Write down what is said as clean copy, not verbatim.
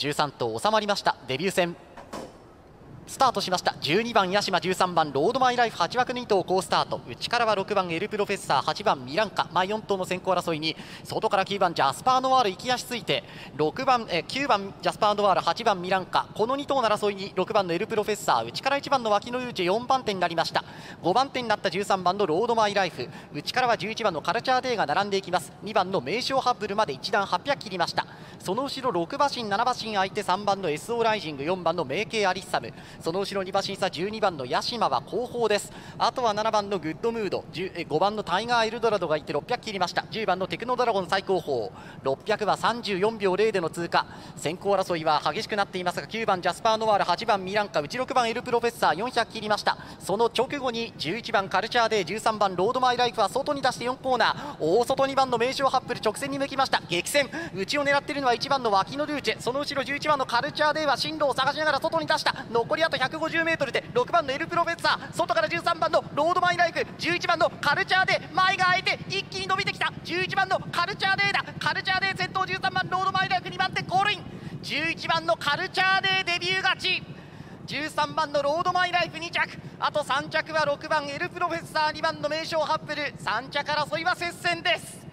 13頭収まりました。デビュー戦スタートしました。12番八島、13番ロードマイライフ、8枠2頭好スタート。内からは6番エルプロフェッサー、8番ミランカ、4頭の先行争いに外から9番ジャスパーノワール、行き足ついて9番ジャスパーノワール、8番ミランカ、この2頭の争いに6番のエルプロフェッサー、内から1番の脇のユーチェ、4番手になりました。5番手になった13番のロードマイライフ、内からは11番のカルチャーデーが並んでいきます。2番の名称ハッブルまで1段800切りました。その後ろ6馬身、7馬身相手、3番の SO ライジング、4番のメイケイアリッサム、その後ろ2馬身差、12番のヤシマは後方です。あとは7番のグッドムード、5番のタイガーエルドラドがいて600切りました。10番のテクノドラゴン最高峰、600は34秒0での通過。先行争いは激しくなっていますが、9番ジャスパーノワール、8番ミランカ、内6番エルプロフェッサー、400切りました。その直後に11番カルチャーデー、13番ロードマイライフは外に出して4コーナー、大外2番の名称ハッブル直線に向きました。激戦、内を狙っているのは1番の脇のルーチェ、その後ろ11番のカルチャーデーは進路を探しながら外に出した。残りあと 150m で6番のエルプロフェッサー、外から13番のロードマイライフ、11番のカルチャーデー、前が空いて一気に伸びてきた。11番のカルチャーデーだ、カルチャーデー先頭、13番ロードマイライフ2番手ゴールイン、11番のカルチャーデーデビュー勝ち、13番のロードマイライフ2着、あと3着は6番エルプロフェッサー、2番の名将ハッブル、3着争いは接戦です。